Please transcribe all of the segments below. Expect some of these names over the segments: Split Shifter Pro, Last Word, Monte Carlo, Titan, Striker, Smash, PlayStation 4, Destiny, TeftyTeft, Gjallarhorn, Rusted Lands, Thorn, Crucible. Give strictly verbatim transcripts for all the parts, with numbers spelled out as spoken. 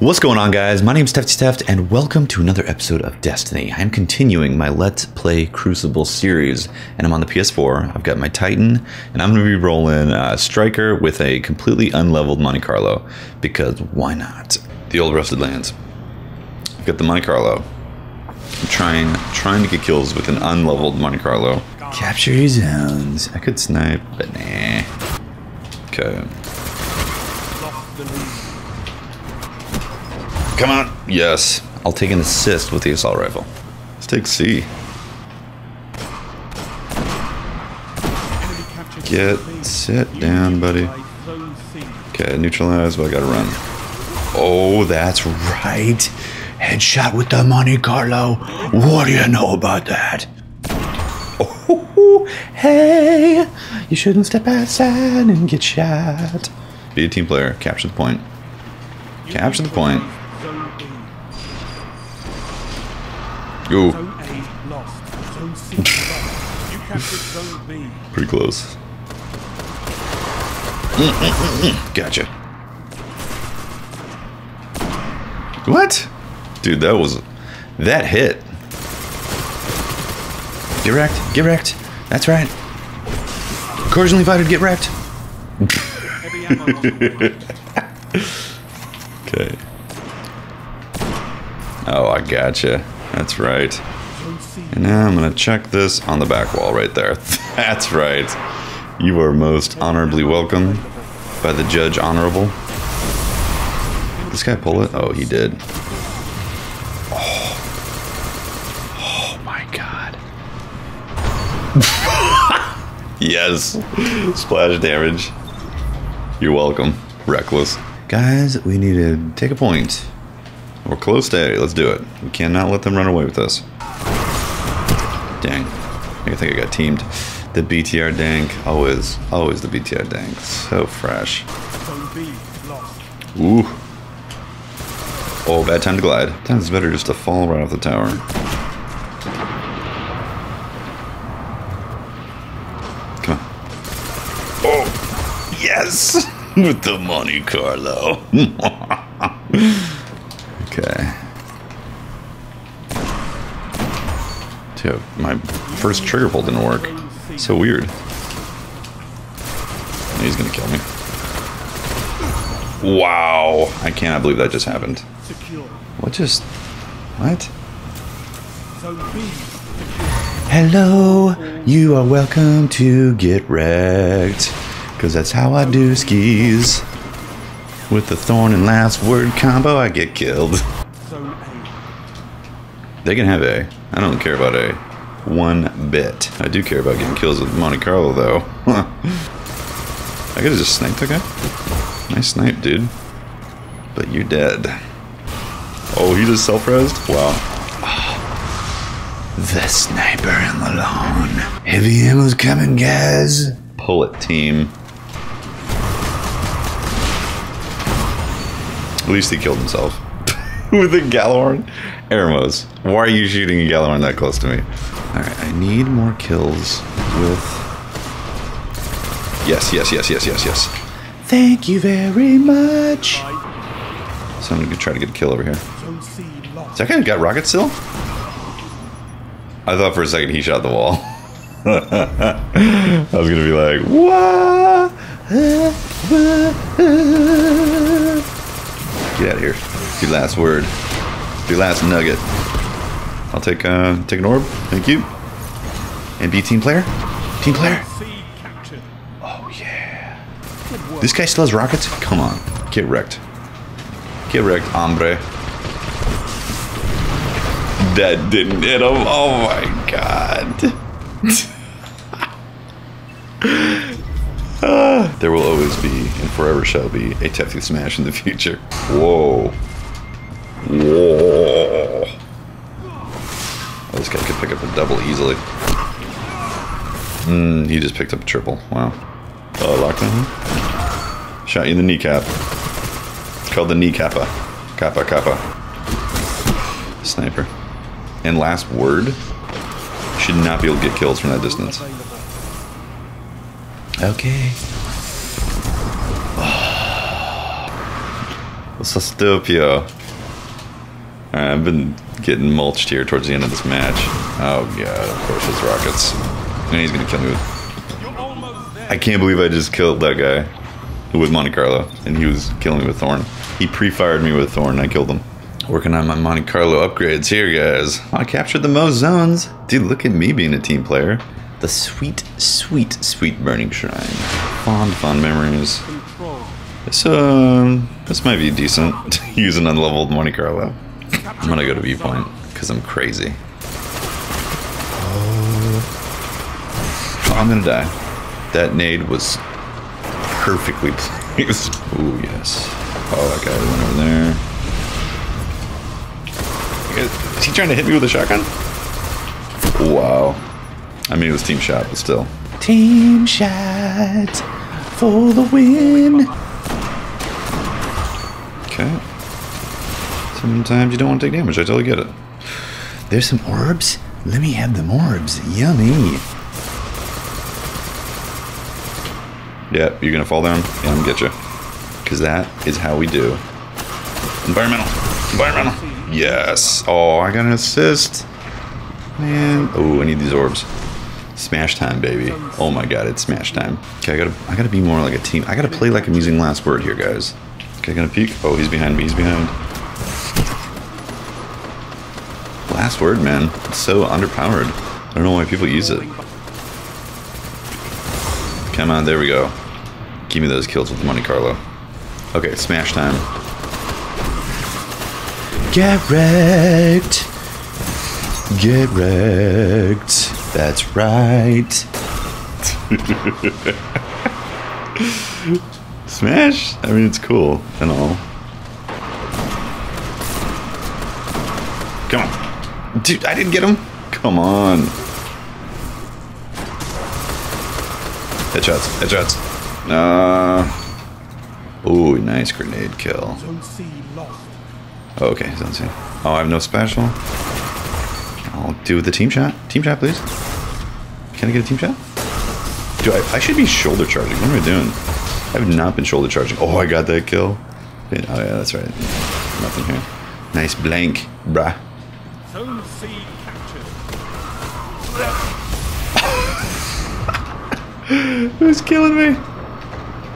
What's going on, guys? My name is TeftyTeft, and welcome to another episode of Destiny. I'm continuing my Let's Play Crucible series, and I'm on the P S four. I've got my Titan, and I'm going to be rolling uh, Striker with a completely unleveled Monte Carlo, because why not? The old Rusted Lands. I've got the Monte Carlo. I'm trying, trying to get kills with an unleveled Monte Carlo. Capture your zones. I could snipe, but nah. Okay. Come on. Yes. I'll take an assist with the assault rifle. Let's take C. Get sit down, buddy. Okay, neutralize, but I gotta run. Oh, that's right. Headshot with the Monte Carlo. What do you know about that? Oh, hey. You shouldn't step outside and get shot. Be a team player. Capture the point. Capture the point. Go. Pretty close. Gotcha. What? Dude, that was... That hit. Get wrecked. Get wrecked. That's right. Cordially invited to get wrecked. Okay. Oh, I gotcha. That's right. And now I'm going to check this on the back wall right there. That's right. You are most honorably welcome by the judge honorable. Did this guy pull it? Oh, he did. Oh, oh my God. Yes. Splash damage. You're welcome. Reckless. Guys, we need to take a point. We're close to A. Let's do it. We cannot let them run away with us. Dang. I think I got teamed. The B T R dank. Always. Always the B T R dank. So fresh. Ooh. Oh, bad time to glide. Sometimes it's better just to fall right off the tower. Come on. Oh! Yes! With the Monte Carlo. Okay. Dude, my first trigger pull didn't work. So weird. He's gonna kill me. Wow. I cannot believe that just happened. What just... What? Hello. You are welcome to get wrecked. Because that's how I do skis. With the Thorn and Last Word combo, I get killed. They can have A. I don't care about A. One bit. I do care about getting kills with Monte Carlo, though. I could've just sniped that guy. Nice snipe, dude. But you're dead. Oh, he just self-rezzed? Wow. Oh, the sniper in the lawn. Heavy ammo's coming, guys. Pull it, team. At least he killed himself. With a Gjallarhorn? Ermos, why are you shooting a Gjallarhorn that close to me? Alright, I need more kills with... Yes, yes, yes, yes, yes, yes. Thank you very much. So I'm gonna try to get a kill over here. Is that guy got rockets still? I thought for a second he shot the wall. I was gonna be like, wah, uh, uh, uh. Get out of here. It's your last word. It's your last nugget. I'll take uh, take an orb. Thank you. And be team player. Team player. Oh yeah. This guy still has rockets? Come on. Get wrecked. Get wrecked, hombre. That didn't hit him. Oh my God. Uh, there will always be, and forever shall be, a Tefty Smash in the future. Whoa. Whoa. Oh, this guy could pick up a double easily. Mm, he just picked up a triple. Wow. Oh, uh, locked in. Shot you in the kneecap. It's called the kneecappa. Kappa, kappa. Sniper. And Last Word. Should not be able to get kills from that distance. Okay. Oh. Let's just do up here. Right, I've been getting mulched here towards the end of this match. Oh god, of course it's rockets. And he's gonna kill me with... I can't believe I just killed that guy with Monte Carlo, and he was killing me with Thorn. He pre-fired me with Thorn, and I killed him. Working on my Monte Carlo upgrades here, guys. I captured the most zones. Dude, look at me being a team player. The sweet, sweet, sweet Burning Shrine. Fond, fond memories. This, um, this might be decent. Using unleveled Monte Carlo. I'm gonna go to viewpoint, because I'm crazy. Oh, I'm gonna die. That nade was perfectly placed. Ooh, yes. Oh, that guy went over there. Is he trying to hit me with a shotgun? Wow. I mean, it was team shot, but still. Team shot for the win. Okay. Sometimes you don't want to take damage. I totally get it. There's some orbs. Let me have them orbs. Yummy. Yeah, you're gonna fall down, and I'm gonna get you. Cause that is how we do. Environmental. Environmental. Yes. Oh, I got an assist. Man. Oh, I need these orbs. Smash time, baby. Oh my god, it's smash time. Okay, I gotta, I gotta be more like a team. I gotta play like I'm using Last Word here, guys. Okay, gonna peek. Oh, he's behind me. He's behind. Last Word, man. It's so underpowered. I don't know why people use it. Come on, there we go. Give me those kills with Monte Carlo. Okay, smash time. Get wrecked. Get wrecked. That's right. Smash? I mean, it's cool and all. Come on. Dude, I didn't get him. Come on. Headshots, headshots. Uh, ooh, nice grenade kill. Oh, okay, zone C. Oh, I have no special. I'll do the team shot. Team shot, please. Can I get a team shot? Dude, I, I should be shoulder charging. What am I doing? I have not been shoulder charging. Oh, I got that kill. Oh, yeah, that's right. Nothing here. Nice blank, bruh. Zone C captured. Who's killing me?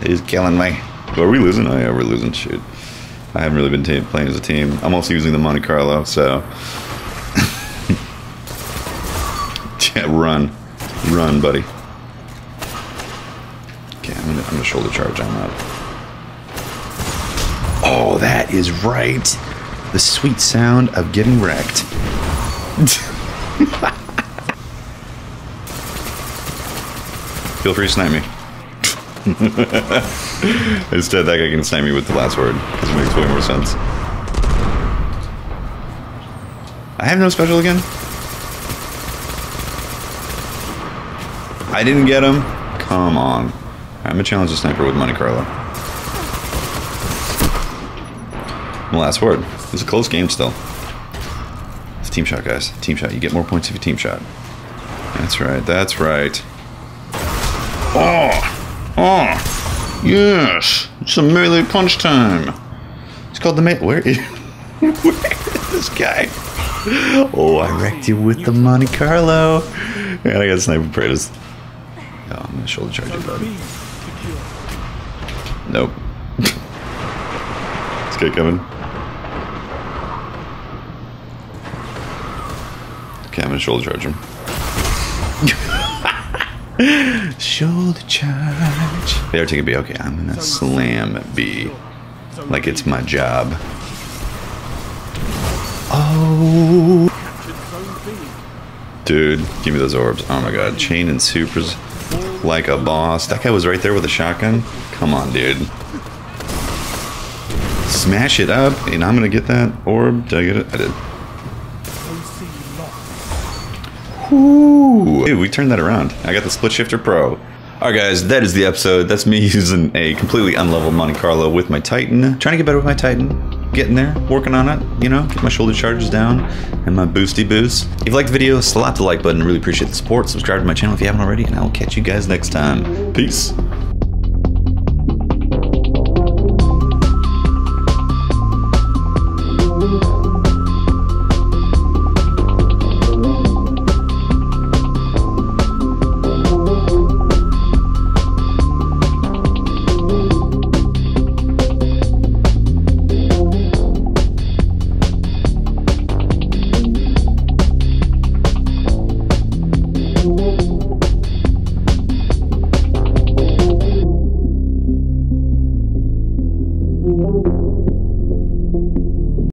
He's killing me. Are we losing? Oh, yeah, we're losing. Shoot. I haven't really been playing as a team. I'm also using the Monte Carlo, so... Yeah, run. Run, buddy. Okay, I'm gonna, I'm gonna shoulder charge on that. Oh, that is right. The sweet sound of getting wrecked. Feel free to snipe me. Instead, that guy can snipe me with the Last Word, because it makes way more sense. I have no special again. I didn't get him. Come on. I'm gonna challenge the sniper with Monte Carlo. Last Word. It's a close game still. It's team shot, guys. Team shot. You get more points if you team shot. That's right. That's right. Oh! Oh! Yes! It's a melee punch time! It's called the melee. Where is... Where is this guy? Oh, I wrecked you with the Monte Carlo. And I got sniper practice. Oh, I'm gonna shoulder charge you, buddy. Nope. This guy coming. Okay, I'm gonna shoulder charge him. Shoulder charge. They are taking B. Okay, I'm gonna slam B. Like it's my job. Oh. Dude, give me those orbs. Oh my god, chain and supers. Like a boss. That guy was right there with a shotgun. Come on, dude. Smash it up, and I'm gonna get that orb. Did I get it? I did. Whoo! Dude, we turned that around. I got the Split Shifter Pro. Alright guys, that is the episode. That's me using a completely unleveled Monte Carlo with my Titan. Trying to get better with my Titan. Getting there, working on it, you know, get my shoulder charges down and my boosty boost. If you liked the video, slap the like button. Really appreciate the support. Subscribe to my channel if you haven't already, and I'll catch you guys next time. Peace.